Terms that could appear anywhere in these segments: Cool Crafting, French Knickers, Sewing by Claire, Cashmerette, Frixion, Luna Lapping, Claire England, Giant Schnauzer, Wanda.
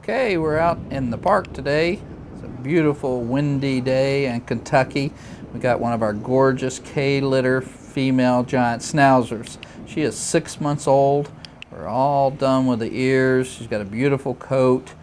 Okay, we're out in the park today. It's a beautiful windy day in Kentucky. We got one of our gorgeous K-litter female giant schnauzers. She is 6 months old. We're all done with the ears. She's got a beautiful coat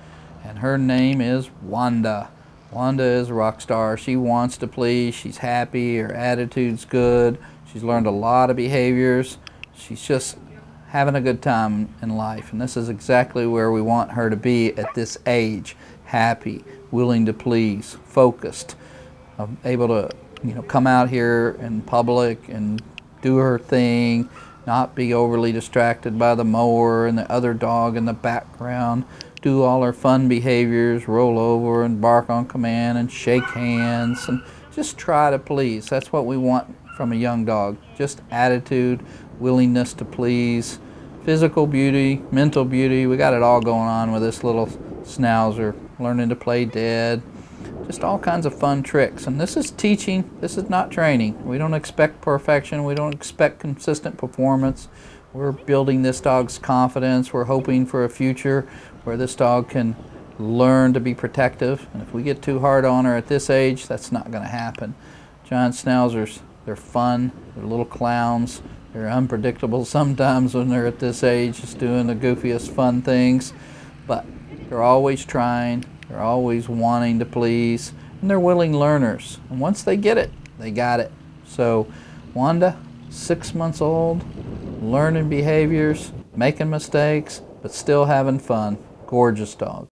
and her name is Wanda. Wanda is a rock star. She wants to please. She's happy. Her attitude's good. She's learned a lot of behaviors. She's just having a good time in life, and this is exactly where we want her to be at this age: happy, willing to please, focused, able to come out here in public and do her thing, not be overly distracted by the mower and the other dog in the background, do all her fun behaviors, roll over and bark on command and shake hands and just try to please. That's what we want from a young dog, just attitude, willingness to please, physical beauty, mental beauty. We got it all going on with this little schnauzer, learning to play dead, just all kinds of fun tricks. And this is teaching, this is not training. We don't expect perfection, we don't expect consistent performance. We're building this dog's confidence, we're hoping for a future where this dog can learn to be protective, and if we get too hard on her at this age, that's not going to happen. Giant schnauzers, they're fun, they're little clowns, they're unpredictable sometimes when they're at this age, just doing the goofiest fun things, but they're always trying, they're always wanting to please, and they're willing learners. And once they get it, they got it. So Wanda, 6 months old, learning behaviors, making mistakes, but still having fun. Gorgeous dog.